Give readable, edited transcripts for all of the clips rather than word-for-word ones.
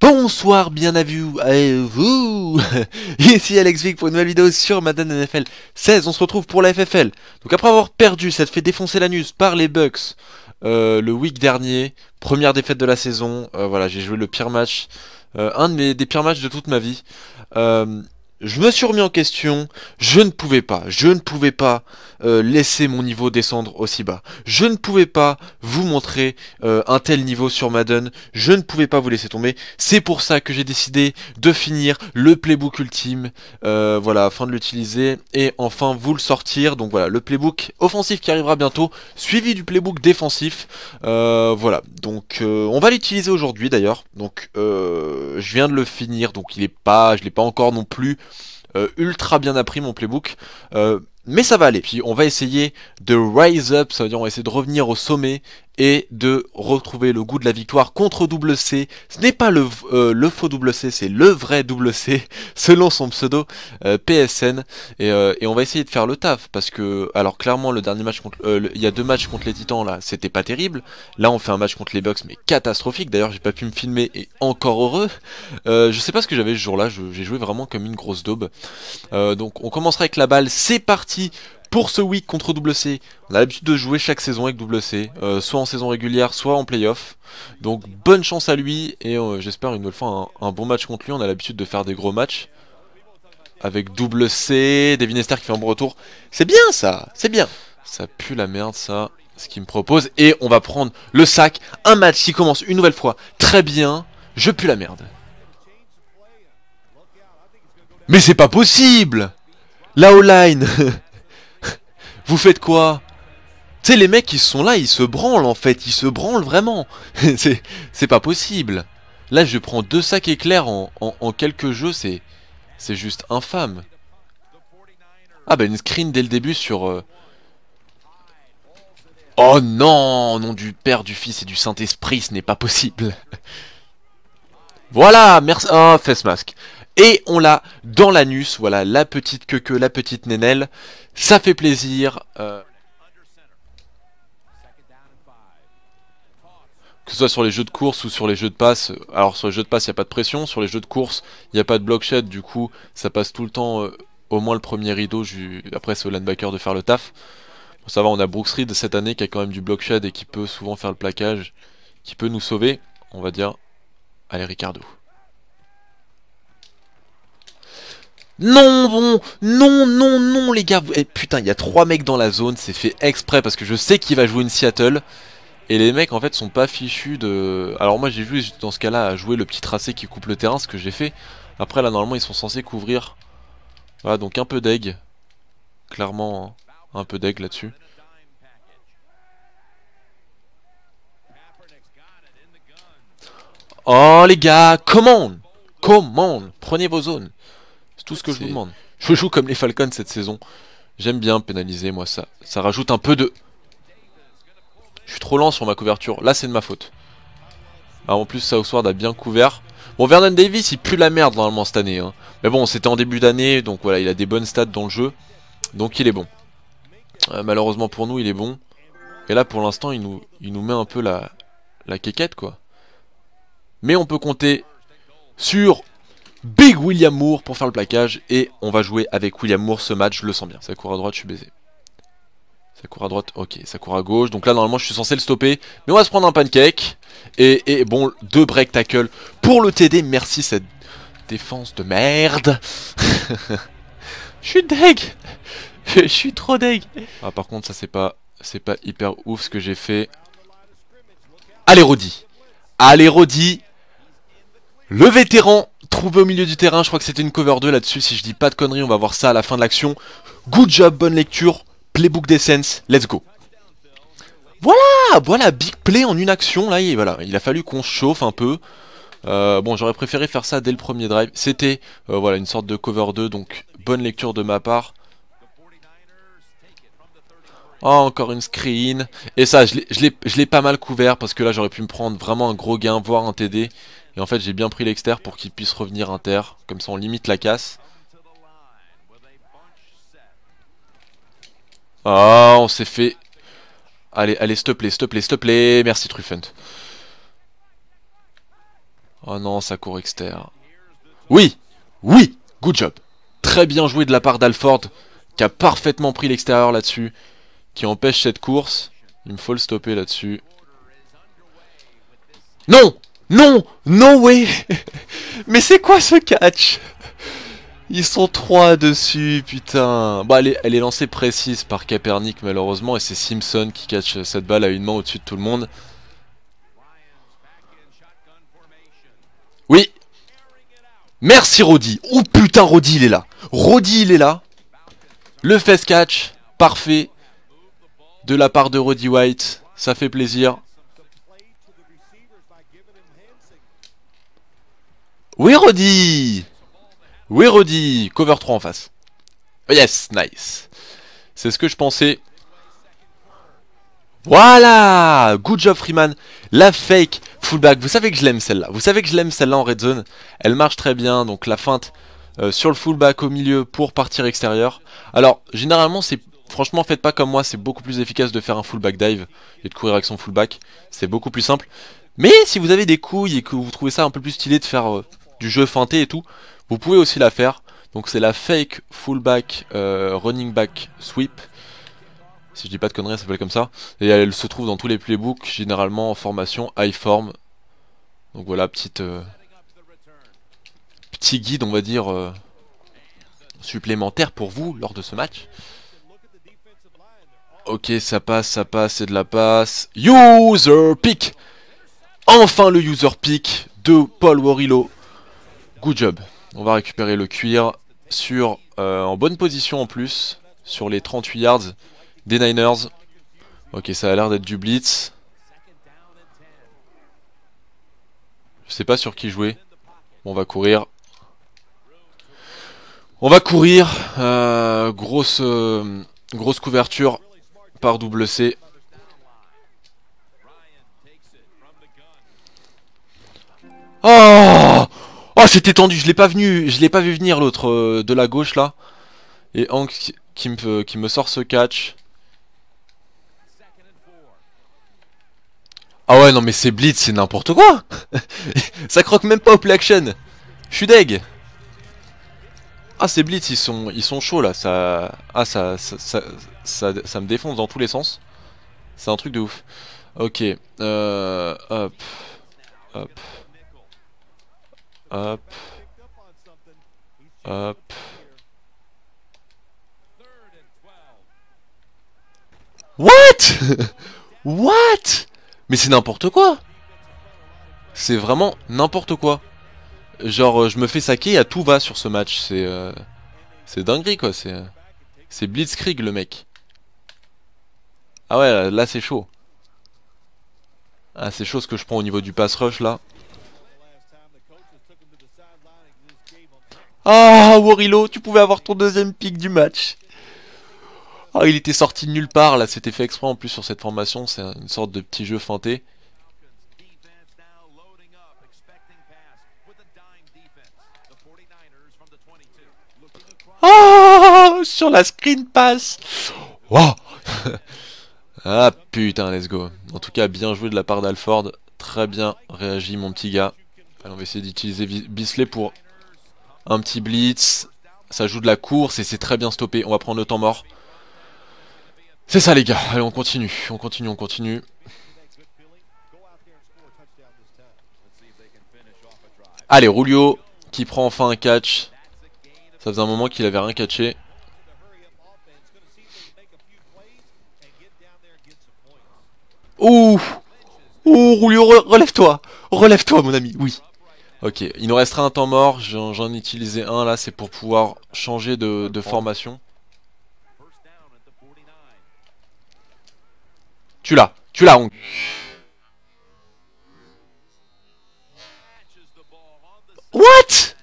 Bonsoir, bien à vous, ici Alex Vic pour une nouvelle vidéo sur Madden NFL 16, on se retrouve pour la FFL. Donc après avoir perdu, ça te fait défoncer l'anus par les Bucks le week dernier, première défaite de la saison, voilà, j'ai joué le pire match, un des pires matchs de toute ma vie. Je me suis remis en question, je ne pouvais pas laisser mon niveau descendre aussi bas. Je ne pouvais pas vous montrer un tel niveau sur Madden, je ne pouvais pas vous laisser tomber. C'est pour ça que j'ai décidé de finir le playbook ultime, voilà, afin de l'utiliser et enfin vous le sortir. Donc voilà, le playbook offensif qui arrivera bientôt, suivi du playbook défensif. Voilà, donc on va l'utiliser aujourd'hui d'ailleurs. Donc je viens de le finir, donc il est pas, je l'ai pas encore non plus ultra bien appris mon playbook, mais ça va aller. Puis on va essayer de rise up, ça veut dire on va essayer de revenir au sommet et de retrouver le goût de la victoire contre WC. Ce n'est pas le faux WC, c'est le vrai WC selon son pseudo PSN, et on va essayer de faire le taf parce que, alors clairement le dernier match contre, il y a deux matchs contre les Titans là, c'était pas terrible. Là on fait un match contre les Bucks mais catastrophique. D'ailleurs j'ai pas pu me filmer et encore heureux. Je sais pas ce que j'avais ce jour-là, j'ai joué vraiment comme une grosse daube. Donc on commencera avec la balle, c'est parti. Pour ce week contre WC, on a l'habitude de jouer chaque saison avec WC, soit en saison régulière, soit en playoff. Donc bonne chance à lui et j'espère une nouvelle fois un bon match contre lui. On a l'habitude de faire des gros matchs avec WC, Devin Hester qui fait un bon retour. C'est bien ça, c'est bien. Ça pue la merde ça, ce qu'il me propose. Et on va prendre le sac, un match qui commence une nouvelle fois très bien. Je pue la merde. Mais c'est pas possible. La O-line vous faites quoi? Tu sais, les mecs, ils sont là, ils se branlent, en fait. Ils se branlent, vraiment. C'est pas possible. Là, je prends deux sacs éclairs en quelques jeux. C'est juste infâme. Ah, bah, une screen dès le début sur... Oh, non! Au nom du Père, du Fils et du Saint-Esprit, ce n'est pas possible. Voilà! Merci... Oh, face masque. Et on l'a dans l'anus, voilà, la petite queue, la petite nénelle, ça fait plaisir. Que ce soit sur les jeux de course ou sur les jeux de passe, alors sur les jeux de passe il n'y a pas de pression, sur les jeux de course il n'y a pas de block shed, du coup ça passe tout le temps au moins le premier rideau, après c'est au linebacker de faire le taf. Bon, ça va, on a Brooks Reed cette année qui a quand même du block shed et qui peut souvent faire le plaquage, qui peut nous sauver, on va dire, allez Ricardo. Non, bon, non, les gars. Eh, putain, il y a 3 mecs dans la zone, c'est fait exprès parce que je sais qu'il va jouer une Seattle. Et les mecs, en fait, sont pas fichus de... Alors moi, j'ai joué dans ce cas-là à jouer le petit tracé qui coupe le terrain, ce que j'ai fait. Après, là, normalement, ils sont censés couvrir. Voilà, donc un peu d'aigle. Clairement, hein, un peu d'aigle là-dessus. Oh, les gars, come on, prenez vos zones. Tout ce que je vous demande. Je joue comme les Falcons cette saison. J'aime bien pénaliser, moi, ça rajoute un peu de... Je suis trop lent sur ma couverture. Là, c'est de ma faute. Alors, en plus, Southward a bien couvert. Bon, Vernon Davis, il pue la merde, normalement, cette année. Hein. Mais bon, c'était en début d'année. Donc, voilà, il a des bonnes stats dans le jeu. Donc, il est bon. Malheureusement pour nous, il est bon. Et là, pour l'instant, il nous met un peu la quéquette, quoi. Mais on peut compter sur... Big William Moore pour faire le plaquage. Et on va jouer avec William Moore ce match. Je le sens bien. Ça court à droite, je suis baisé. Ça court à droite, ok. Ça court à gauche. Donc là normalement je suis censé le stopper, mais on va se prendre un pancake. Et bon, 2 break tackle pour le TD. Merci cette défense de merde. Je suis deg. Je suis trop deg. Ah, par contre ça c'est pas hyper ouf ce que j'ai fait. Allez Roddy. Allez Roddy. Le vétéran trouvé au milieu du terrain, je crois que c'était une cover 2 là-dessus, si je dis pas de conneries, on va voir ça à la fin de l'action. Good job, bonne lecture, playbook d'essence, let's go. Voilà, big play en une action, là, et voilà, il a fallu qu'on chauffe un peu. Bon, j'aurais préféré faire ça dès le premier drive, c'était, voilà, une sorte de cover 2, donc bonne lecture de ma part. Oh, encore une screen, et ça, je l'ai pas mal couvert, parce que là, j'aurais pu me prendre vraiment un gros gain, voire un TD. Et en fait j'ai bien pris l'exter pour qu'il puisse revenir inter. Comme ça on limite la casse. Oh, on s'est fait. Allez, s'il te plaît, merci Truffent. Oh non, ça court externe. Oui, oui, good job. Très bien joué de la part d'Alford, qui a parfaitement pris l'extérieur là-dessus, qui empêche cette course. Il me faut le stopper là-dessus. Non, non, no way. Mais c'est quoi ce catch? Ils sont trois dessus, putain. Bon, elle est lancée précise par Kaepernick, malheureusement, et c'est Simpson qui catch cette balle à une main au-dessus de tout le monde. Oui. Merci Roddy. Oh putain, Roddy, il est là. Roddy, il est là. Le face catch, parfait. De la part de Roddy White, ça fait plaisir. Oui Roddy. Oui Roddy. Cover 3 en face. Yes, nice. C'est ce que je pensais. Voilà. Good job Freeman. La fake fullback. Vous savez que je l'aime celle-là. Vous savez que je l'aime celle-là en red zone. Elle marche très bien. Donc la feinte sur le fullback au milieu pour partir extérieur. Alors généralement c'est... Franchement, faites pas comme moi, c'est beaucoup plus efficace de faire un fullback dive et de courir avec son fullback. C'est beaucoup plus simple. Mais si vous avez des couilles et que vous trouvez ça un peu plus stylé de faire du jeu feinté et tout, vous pouvez aussi la faire. Donc c'est la fake fullback running back sweep. Si je dis pas de conneries, ça s'appelle comme ça. Et elle se trouve dans tous les playbooks, généralement en formation high form. Donc voilà, petit guide, on va dire, supplémentaire pour vous lors de ce match. Ok, ça passe, c'est de la passe. User pick. Enfin le user pick de Paul Worrilow. Good job. On va récupérer le cuir sur, en bonne position en plus. Sur les 38 yards des Niners. Ok, ça a l'air d'être du blitz. Je sais pas sur qui jouer. Bon, on va courir. On va courir. Grosse couverture. Par WC. Oh, oh c'était tendu, je l'ai pas vu venir l'autre de la gauche là. Et Hank qui me sort ce catch. Ah ouais non mais c'est blitz, c'est n'importe quoi. Ça croque même pas au play action. Je suis deg. Ah ces blitz ils sont chauds là, ça. Ah ça me défonce dans tous les sens. C'est un truc de ouf. Ok. Hop. Hop. Hop. Hop. What? What? Mais c'est n'importe quoi. C'est vraiment n'importe quoi. Genre je me fais saquer à tout va sur ce match. C'est dinguerie quoi. C'est blitzkrieg le mec. Ah ouais là c'est chaud. Ah c'est chaud ce que je prends au niveau du pass rush là. Ah Worrilow, tu pouvais avoir ton deuxième pick du match. Ah il était sorti de nulle part là. C'était fait exprès en plus sur cette formation. C'est une sorte de petit jeu feinté. Oh, sur la screen pass. Wow. Ah putain, let's go. En tout cas, bien joué de la part d'Alford. Très bien réagi, mon petit gars. Alors, on va essayer d'utiliser Bisley pour un petit blitz. Ça joue de la course et c'est très bien stoppé. On va prendre le temps mort. C'est ça, les gars. Allez, on continue. On continue, on continue. Allez, Rulio qui prend enfin un catch. Ça faisait un moment qu'il avait rien catché. Ouh! Ouh, Rulio, relève-toi! Relève-toi, mon ami, oui! Ok, il nous restera un temps mort. J'en ai utilisé un là, c'est pour pouvoir changer de formation. Tu l'as, on. What?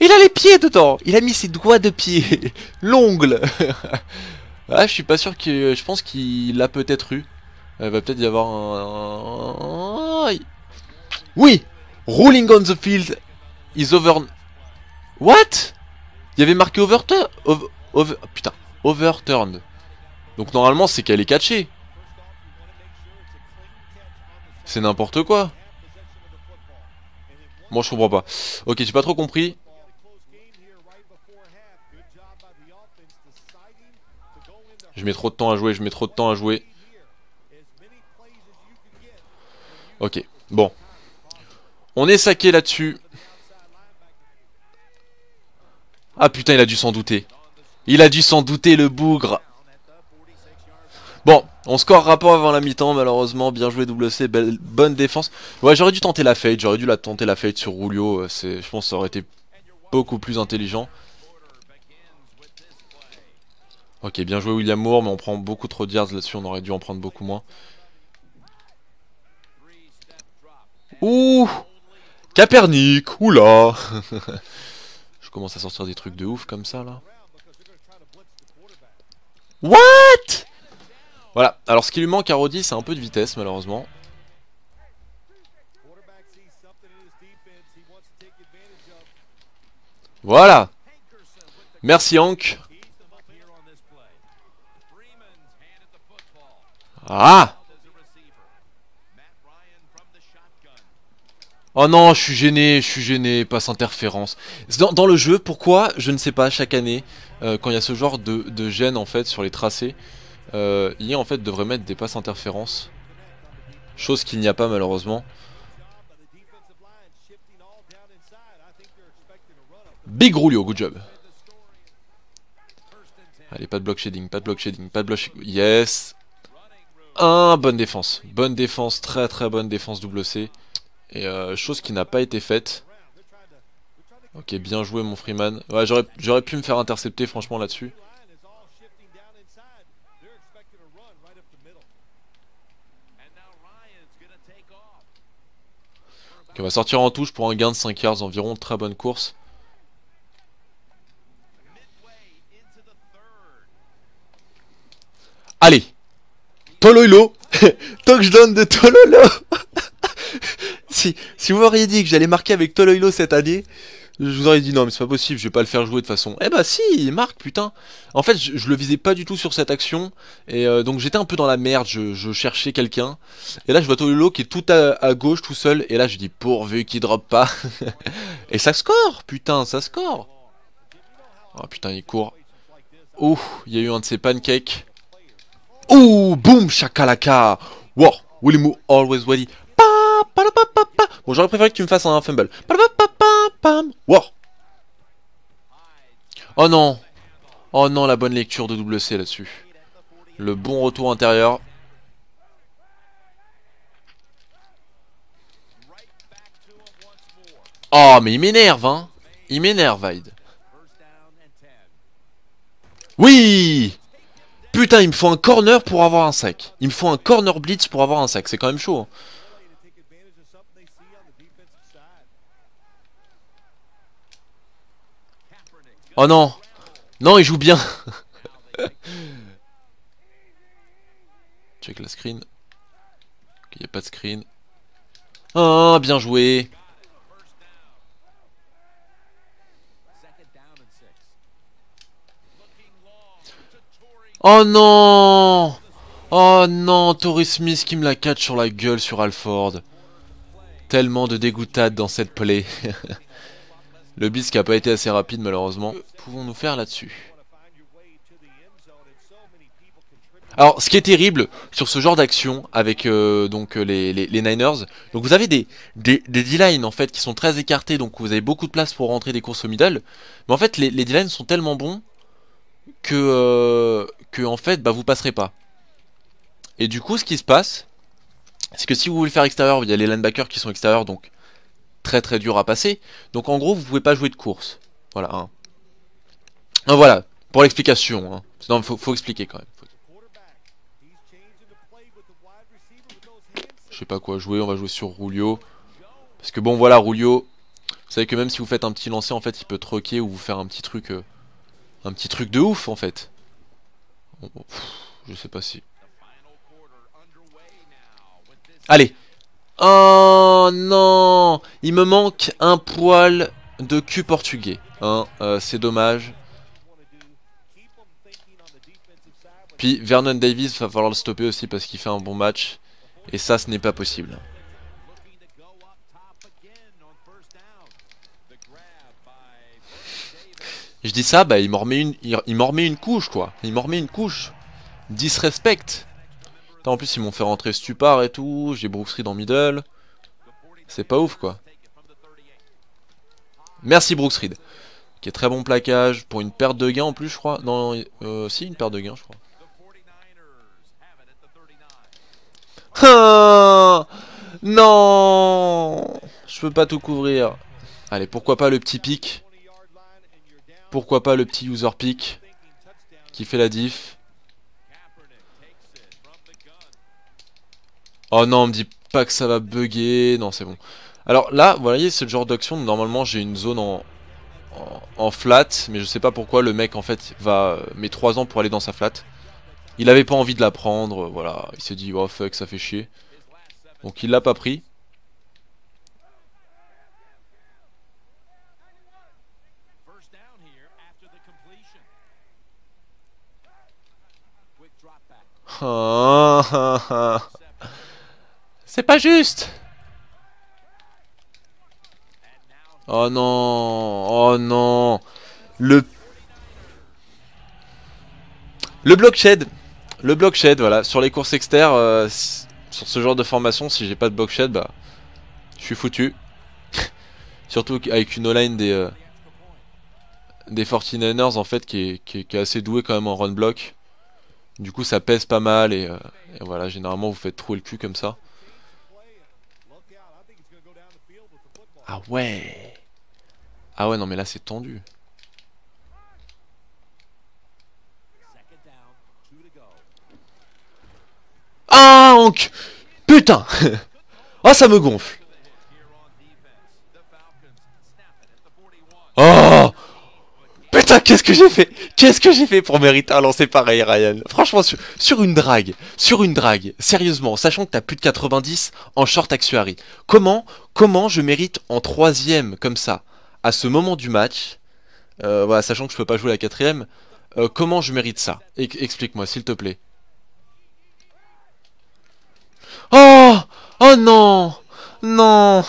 Il a les pieds dedans. Il a mis ses doigts de pied. L'ongle. Ah, je suis pas sûr que... Je pense qu'il l'a peut-être eu. Il va peut-être y avoir un... Oui. Rolling on the field is over... What? Il y avait marqué overturn... Putain. Overturned. Donc normalement, c'est qu'elle est catchée. C'est n'importe quoi. Moi je comprends pas. Ok, j'ai pas trop compris. Je mets trop de temps à jouer, je mets trop de temps à jouer. Ok, bon. On est saqué là-dessus. Ah putain, il a dû s'en douter. Il a dû s'en douter, le bougre. Bon, on scorera pas avant la mi-temps, malheureusement. Bien joué, WC, bonne défense. Ouais, j'aurais dû tenter la fade, sur Rulio. Je pense que ça aurait été beaucoup plus intelligent. Ok, bien joué William Moore, mais on prend beaucoup trop de yards là-dessus, on aurait dû en prendre beaucoup moins. Ouh, Kaepernick, oula. Je commence à sortir des trucs de ouf comme ça, là. What? Voilà, alors ce qui lui manque à Roddy, c'est un peu de vitesse, malheureusement. Voilà. Merci Hank. Ah! Oh non, je suis gêné, passe interférence. Dans le jeu, pourquoi? Je ne sais pas, chaque année, quand il y a ce genre de gêne en fait sur les tracés, IA en fait devrait mettre des passes interférences. Chose qu'il n'y a pas malheureusement. Big Rulio, good job. Allez, pas de block shading, pas de block shading, pas de block shading. Yes! Bonne défense. Bonne défense, très très bonne défense WC. Et chose qui n'a pas été faite. Ok, bien joué mon Freeman. Ouais, j'aurais pu me faire intercepter franchement là-dessus. Ok, on va sortir en touche pour un gain de 5 yards environ. Très bonne course. Allez, Toilolo. Touchdown de Toilolo. si vous m'auriez dit que j'allais marquer avec Toilolo cette année, je vous aurais dit non mais c'est pas possible, je vais pas le faire jouer de façon. Eh bah si, il marque putain. En fait je le visais pas du tout sur cette action. Et donc j'étais un peu dans la merde, je cherchais quelqu'un. Et là je vois Toilolo qui est tout à gauche tout seul. Et là je dis pourvu qu'il drop pas. Et ça score, putain ça score. Oh putain il court. Oh, il y a eu un de ces pancakes. Oh, boum, chakalaka. Wow, William Moore always ready. Bon, j'aurais préféré que tu me fasses un fumble. Wow. Oh non. Oh non, la bonne lecture de WC là-dessus. Le bon retour intérieur. Oh, mais il m'énerve, hein. Il m'énerve, Hyde. Oui. Putain, il me faut un corner pour avoir un sac. Il me faut un corner blitz pour avoir un sac. C'est quand même chaud. Oh non. Non, il joue bien. Check la screen. Il n'y a pas de screen. Ah, bien joué. Oh non! Oh non, Torrey Smith qui me la catch sur la gueule sur Alford. Tellement de dégoûtades dans cette play. Le blitz qui a pas été assez rapide malheureusement. Pouvons-nous faire là-dessus? Alors, ce qui est terrible sur ce genre d'action avec donc les Niners, donc vous avez des D-line en fait qui sont très écartés, donc vous avez beaucoup de place pour rentrer des courses au middle. Mais en fait, les D-line sont tellement bons que en fait bah vous passerez pas. Et du coup ce qui se passe, c'est que si vous voulez faire extérieur, il y a les linebackers qui sont extérieurs, donc très très dur à passer. Donc en gros vous pouvez pas jouer de course. Voilà hein. Ah, voilà pour l'explication hein. Non, faut expliquer quand même. Je sais pas quoi jouer, on va jouer sur Rulio. Parce que bon voilà Rulio, vous savez que même si vous faites un petit lancer en fait il peut troquer ou vous faire un petit truc. Un petit truc de ouf en fait. Je sais pas si. Allez. Oh non. Il me manque un poil de cul portugais hein, c'est dommage. Puis Vernon Davis va falloir le stopper aussi parce qu'il fait un bon match. Et ça ce n'est pas possible. Je dis ça, bah il m'en remet une, couche quoi. Il m'en remet une couche. Disrespect. Putain, en plus ils m'ont fait rentrer Stupar et tout. J'ai Brooks Reed en middle. C'est pas ouf quoi. Merci Brooks Reed. Qui est très bon plaquage pour une perte de gain en plus je crois. Non, si une perte de gain je crois. Ah non, je peux pas tout couvrir. Allez, pourquoi pas le petit pic. Pourquoi pas le petit user pick qui fait la diff. Oh non, on me dit pas que ça va bugger. Non, c'est bon. Alors là, vous voyez, c'est le genre d'action. Normalement, j'ai une zone en flat. Mais je sais pas pourquoi le mec, en fait, va met 3 ans pour aller dans sa flat. Il avait pas envie de la prendre. Voilà, il s'est dit, oh fuck, ça fait chier. Donc il l'a pas pris. C'est pas juste. Oh non. Oh non. Le block shed. Le block shed, voilà. Sur les courses externes, sur ce genre de formation, si j'ai pas de block shed, bah, je suis foutu. Surtout avec une O-line des 49ers, en fait, qui est assez douée quand même en run block. Du coup ça pèse pas mal et voilà, généralement vous faites trouer le cul comme ça. Ah ouais. Ah ouais non mais là c'est tendu. Ah Hank. Putain. Oh ça me gonfle. Oh putain, qu'est-ce que j'ai fait? Qu'est-ce que j'ai fait pour mériter un lancer pareil, Ryan? Franchement, sur une drague, sérieusement, sachant que t'as plus de 90 en short actuary. Comment je mérite en 3ème comme ça, à ce moment du match, voilà, sachant que je peux pas jouer la 4ème, comment je mérite ça? Explique-moi, s'il te plaît. Oh! Oh non! Non!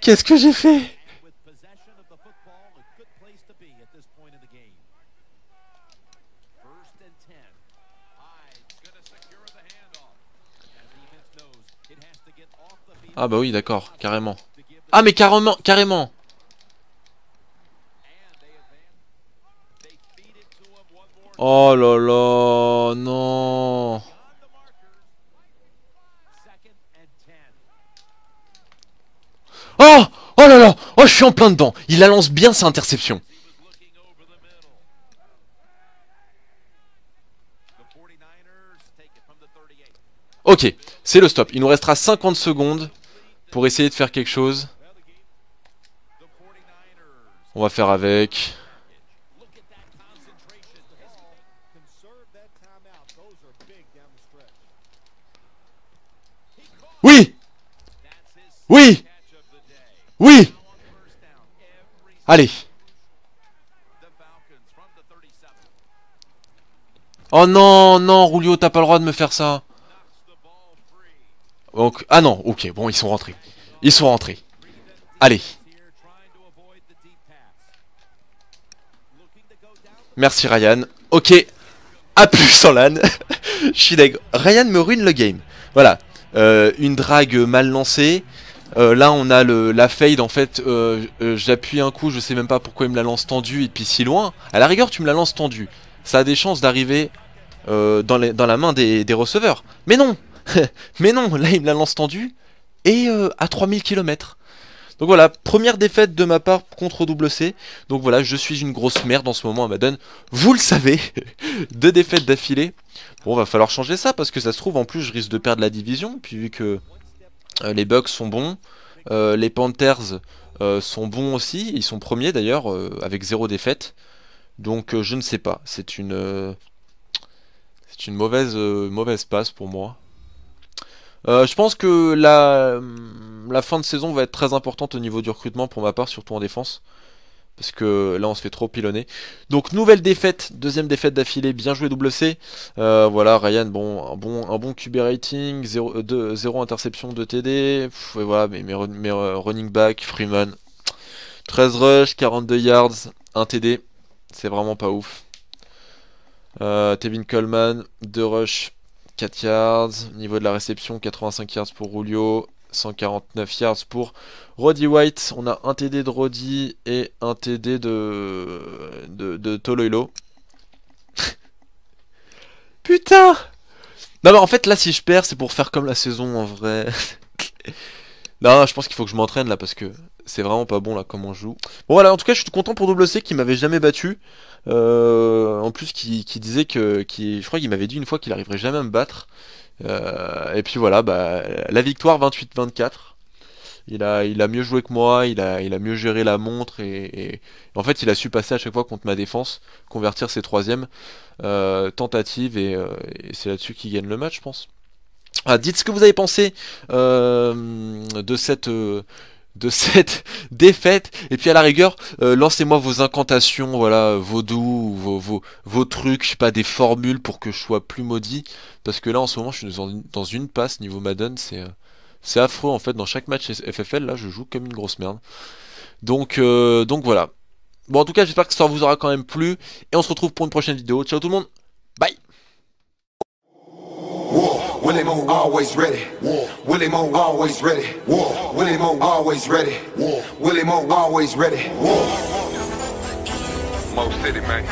Qu'est-ce que j'ai fait? Ah bah oui d'accord, carrément. Ah mais carrément, carrément. Oh là là, non. Oh, oh là là, oh je suis en plein dedans. Il la lance bien sa interception. Ok, c'est le stop. Il nous restera 50 secondes pour essayer de faire quelque chose. On va faire avec. Oui! Oui! Oui! Allez! Oh non, non, Rulio, t'as pas le droit de me faire ça. Donc, ah non, ok, bon, ils sont rentrés. Ils sont rentrés. Allez. Merci Ryan. Ok, à plus en LAN. Je suis deg. Ryan me ruine le game. Voilà, une drague mal lancée. Là, on a la fade, en fait, j'appuie un coup, je sais même pas pourquoi il me la lance tendue, et puis si loin. À la rigueur, tu me la lances tendue. Ça a des chances d'arriver dans la main des receveurs. Mais non. Mais non, là il me la lance tendue et à 3000 km. Donc voilà, première défaite de ma part contre WC. Donc voilà, je suis une grosse merde en ce moment à Madden. Vous le savez, 2 défaites d'affilée. Bon, va falloir changer ça parce que ça se trouve en plus je risque de perdre la division. Puis vu que les Bucks sont bons, les Panthers sont bons aussi. Ils sont premiers d'ailleurs avec 0 défaite. Donc je ne sais pas, c'est une mauvaise passe pour moi. Je pense que la fin de saison va être très importante au niveau du recrutement pour ma part, surtout en défense. parce que là on se fait trop pilonner. Donc nouvelle défaite, deuxième défaite d'affilée, bien joué WC. Voilà, Ryan, bon, un bon QB rating, 0 interception, 2 TD, pff, et voilà, mes running back, Freeman, 13 rush, 42 yards, 1 TD, c'est vraiment pas ouf. Tevin Coleman, 2 rush, 4 yards, niveau de la réception, 85 yards pour Rulio, 149 yards pour Roddy White. On a un TD de Roddy et un TD de Toilolo. Putain. Non mais en fait là si je perds c'est pour faire comme la saison en vrai. Non, je pense qu'il faut que je m'entraîne là parce que c'est vraiment pas bon là comment je joue. Bon voilà, en tout cas je suis content pour WC qui m'avait jamais battu. En plus qui disait que je crois qu'il m'avait dit une fois qu'il arriverait jamais à me battre. Et puis voilà, bah, la victoire 28-24. Il a mieux joué que moi, il a mieux géré la montre et en fait il a su passer à chaque fois contre ma défense, convertir ses troisièmes tentatives et c'est là-dessus qu'il gagne le match je pense. Ah, dites ce que vous avez pensé de cette défaite, et puis à la rigueur lancez-moi vos incantations, voilà, vos doux, vos trucs, je sais pas, des formules pour que je sois plus maudit, parce que là en ce moment je suis dans une passe niveau Madden, c'est affreux en fait, dans chaque match FFL là je joue comme une grosse merde, donc voilà, bon en tout cas j'espère que ça vous aura quand même plu, et on se retrouve pour une prochaine vidéo, ciao tout le monde, bye. William Moore always ready. William Moore always ready. William Moore always ready. William Moore always ready. Mo City, man.